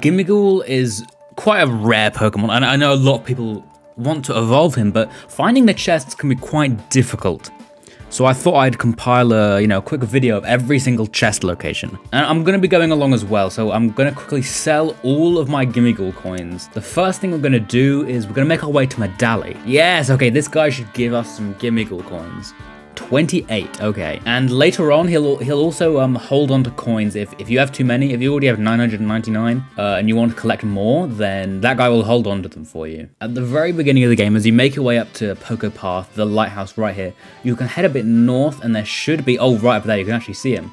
Gimmighoul is quite a rare Pokemon, and I know a lot of people want to evolve him, but finding the chests can be quite difficult. So I thought I'd compile a, quick video of every single chest location. And I'm going to be going along as well, so I'm going to quickly sell all of my Gimmighoul coins. The first thing we're going to do is we're going to make our way to Medali. Yes, okay, this guy should give us some Gimmighoul coins. 28, okay. And later on, he'll also hold on to coins if you have too many. If you already have 999 and you want to collect more, then that guy will hold on to them for you. At the very beginning of the game, as you make your way up to Poco Path, the lighthouse right here, you can head a bit north and there should be, oh, right up there, you can actually see him.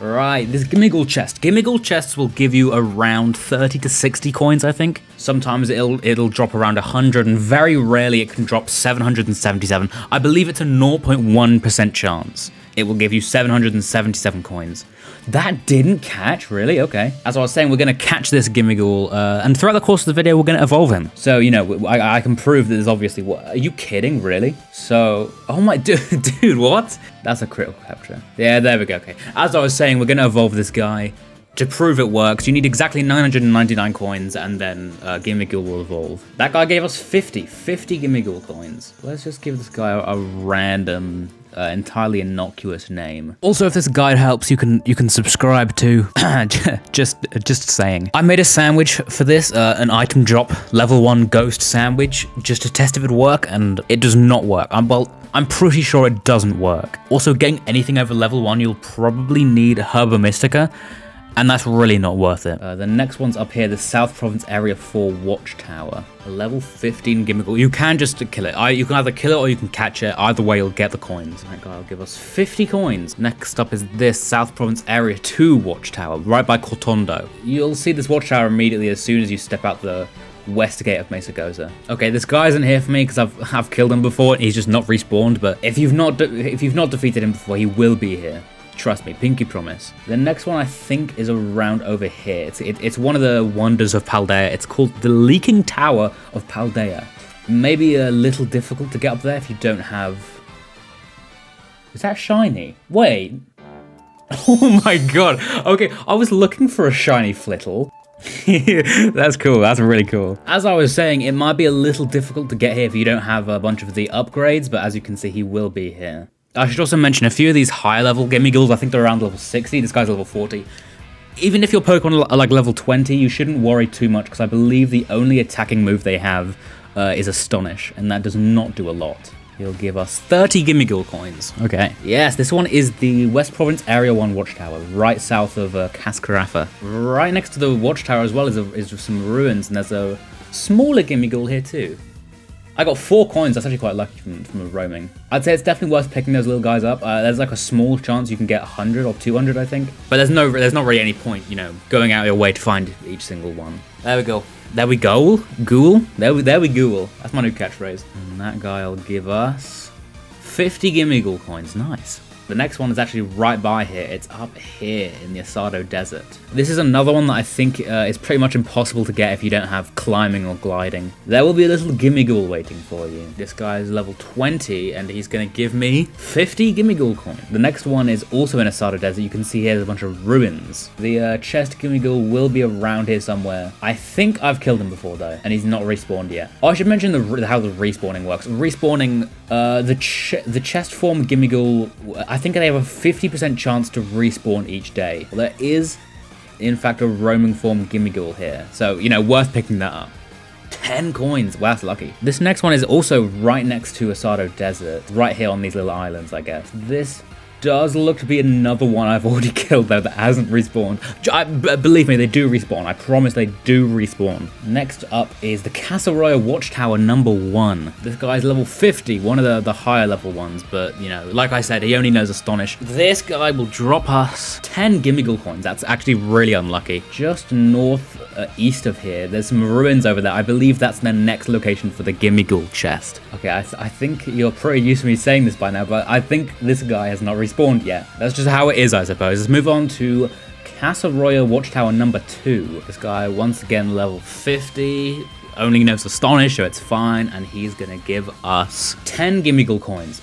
Right, this Gimmighoul chest. Gimmighoul chests will give you around 30 to 60 coins, I think. Sometimes it'll drop around 100, and very rarely it can drop 777. I believe it's a 0.1% chance. It will give you 777 coins. That didn't catch, really? Okay. As I was saying, we're going to catch this Gimmighoul, and throughout the course of the video, we're going to evolve him. So, I can prove that there's obviously... What, are you kidding, really? So... Oh my... Dude, what? That's a critical capture. Yeah, there we go, okay. As I was saying, we're going to evolve this guy. To prove it works, you need exactly 999 coins, and then Gimmighoul will evolve. That guy gave us 50 Gimmighoul coins. Let's just give this guy a random, entirely innocuous name. Also, if this guide helps, you can subscribe to. just saying. I made a sandwich for this, an item drop level 1 ghost sandwich, just to test if it'd work, and it does not work. I'm pretty sure it doesn't work. Also, getting anything over level 1, you'll probably need Herba Mystica. And that's really not worth it. The next one's up here, the South Province Area 4 Watchtower. A level 15 Gimmighoul. You can just kill it. You can either kill it or you can catch it. Either way, you'll get the coins. That guy will give us 50 coins. Next up is this South Province Area 2 Watchtower, right by Cortondo. You'll see this Watchtower immediately as soon as you step out the west gate of Mesa Goza. Okay, this guy isn't here for me because I've killed him before. And he's just not respawned, but if you've not defeated him before, he will be here. Trust me, pinky promise. The next one I think is around over here. It's one of the wonders of Paldea. It's called the Leaking Tower of Paldea. Maybe a little difficult to get up there if you don't have... Is that shiny? Wait. Oh my god. Okay, I was looking for a shiny Flittle. That's cool, that's really cool. As I was saying, it might be a little difficult to get here if you don't have a bunch of the upgrades, but as you can see, he will be here. I should also mention a few of these high-level Gimmighoul. I think they're around level 60. This guy's level 40. Even if your Pokemon are like level 20, you shouldn't worry too much because I believe the only attacking move they have is Astonish, and that does not do a lot. He'll give us 30 Gimmighoul coins. Okay. Yes, this one is the West Province Area 1 Watchtower, right south of Cascarafa. Right next to the Watchtower as well is some ruins, and there's a smaller Gimmighoul here too. I got 4 coins, that's actually quite lucky from a roaming. I'd say it's definitely worth picking those little guys up. There's like a small chance you can get 100 or 200, I think. But there's not really any point, going out of your way to find each single one. There we go. There we go. Ghoul. There we Ghoul. That's my new catchphrase. And that guy will give us 50 Gimmighoul coins. Nice. The next one is actually right by here. It's up here in the Asado Desert. This is another one that I think is pretty much impossible to get if you don't have climbing or gliding. There will be a little Gimmighoul waiting for you. This guy is level 20 and he's going to give me 50 Gimmighoul coins. The next one is also in Asado Desert. You can see here there's a bunch of ruins. The chest Gimmighoul will be around here somewhere. I think I've killed him before though, and he's not respawned yet. Oh, I should mention how the respawning works. Respawning, the chest form Gimmighoul, I think they have a 50% chance to respawn each day. Well, there is, in fact, a roaming form Gimmighoul here. So, worth picking that up. 10 coins. Wow, that's lucky. This next one is also right next to Asado Desert. Right here on these little islands, I guess. This does look to be another one I've already killed, though, that hasn't respawned. Believe me, they do respawn. I promise they do respawn. Next up is the Casseroya Watchtower number 1. This guy's level 50, one of the higher level ones, but, like I said, he only knows Astonish. This guy will drop us 10 Gimmighoul coins. That's actually really unlucky. Just northeast of here, there's some ruins over there. I believe that's the next location for the Gimmighoul chest. Okay, I think you're pretty used to me saying this by now, but I think this guy has not respawned yet. That's just how it is, I suppose. Let's move on to Casseroya Watchtower number 2. This guy, once again, level 50. only knows Astonish, so it's fine, and he's gonna give us 10 Gimmighoul coins.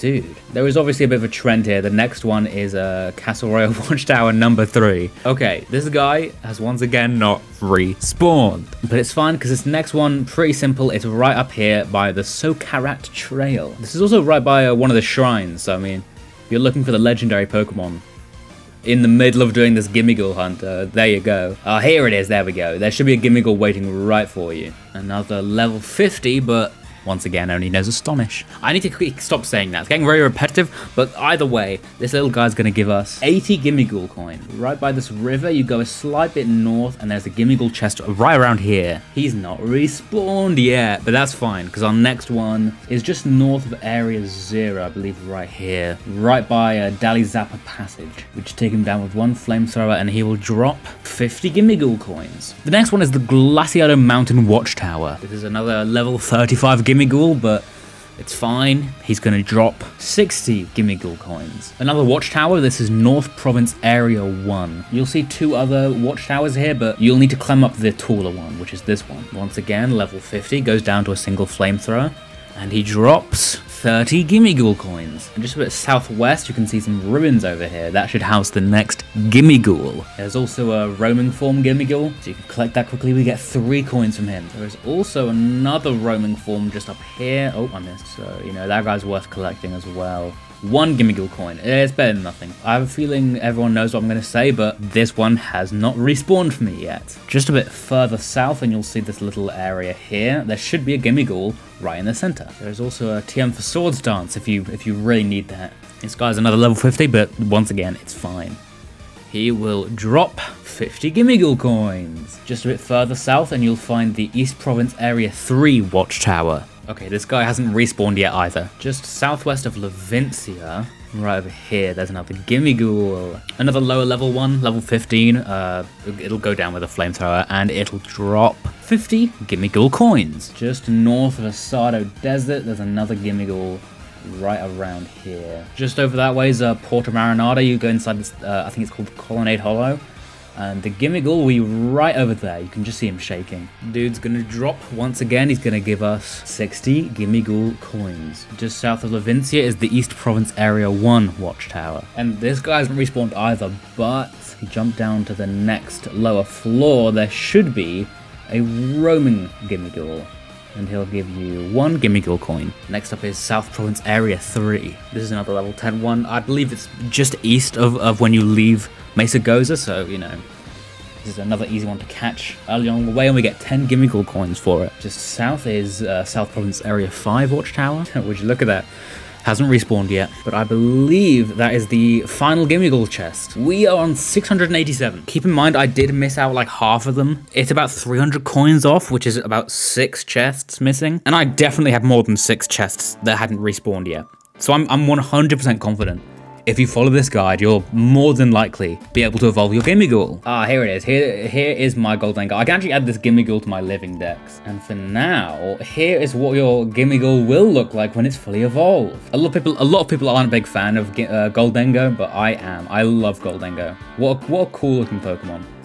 Dude, there is obviously a bit of a trend here. The next one is Casseroya Watchtower number 3. Okay, this guy has once again not respawned, but it's fine because this next one, pretty simple. It's right up here by the Sokarat Trail. This is also right by one of the shrines, so I mean, if you're looking for the legendary Pokemon in the middle of doing this Gimmighoul hunt, there you go. Here it is, there we go. There should be a Gimmighoul waiting right for you. Another level 50, but once again, only knows Astonish. I need to quickly stop saying that. It's getting very repetitive, but either way, this little guy's gonna give us 80 Gimmighoul coin. Right by this river, you go a slight bit north, and there's a Gimmighoul chest right around here. He's not respawned yet, but that's fine, because our next one is just north of Area Zero, I believe, right here. Right by a Dally Zappa passage. We just take him down with one flamethrower, and he will drop 50 Gimmighoul coins. The next one is the Glaciado Mountain Watchtower. This is another level 35 Gimmighoul, but it's fine. He's going to drop 60 Gimmighoul coins. Another watchtower. This is North Province Area 1. You'll see two other watchtowers here, but you'll need to climb up the taller one, which is this one. Once again, level 50, goes down to a single flamethrower, and he drops 30 Gimmighoul coins. And just a bit southwest, you can see some ruins over here. That should house the next Gimmighoul. There's also a roaming form Gimmighoul, so you can collect that quickly. We get 3 coins from him. There is also another roaming form just up here. Oh, I missed. So, you know, that guy's worth collecting as well. 1 Gimmighoul coin. It's better than nothing. I have a feeling everyone knows what I'm going to say, but this one has not respawned for me yet. Just a bit further south, and you'll see this little area here. There should be a Gimmighoul right in the center. There's also a TM for Swords Dance if you really need that. This guy's another level 50, but once again, it's fine. He will drop 50 Gimmighoul coins. Just a bit further south, and you'll find the East Province Area 3 watchtower. Okay, this guy hasn't respawned yet either. Just southwest of Levincia, right over here, there's another Gimmighoul. Another lower level one, level 15. It'll go down with a flamethrower, and it'll drop 50 Gimmighoul coins. Just north of Asado Desert, there's another Gimmighoul right around here. Just over that way is Porta Marinata. You go inside this, I think it's called Colonnade Hollow. And the Gimmighoul, we right over there. You can just see him shaking. Dude's gonna drop once again. He's gonna give us 60 Gimmighoul coins. Just south of Levincia is the East Province Area 1 watchtower. And this guy hasn't respawned either, but he jumped down to the next lower floor. There should be a roaming Gimmighoul, and he'll give you 1 Gimmighoul coin. Next up is South Province Area 3. This is another level 10 one. I believe it's just east of when you leave Mesa Goza, so, you know, this is another easy one to catch early on the way, and we get 10 Gimmighoul coins for it. Just south is South Province Area 5 watchtower. Would you look at that? Hasn't respawned yet, but I believe that is the final Gimmighoul chest. We are on 687. Keep in mind, I did miss out like half of them. It's about 300 coins off, which is about 6 chests missing. And I definitely have more than 6 chests that hadn't respawned yet. So I'm 100% confident. If you follow this guide, you'll more than likely be able to evolve your Gimmighoul. Here it is. Here is my Gholdengo. I can actually add this Gimmighoul to my living decks. And for now, here is what your Gimmighoul will look like when it's fully evolved. A lot of people aren't a big fan of Gholdengo, but I am. I love Gholdengo. What a cool looking Pokemon.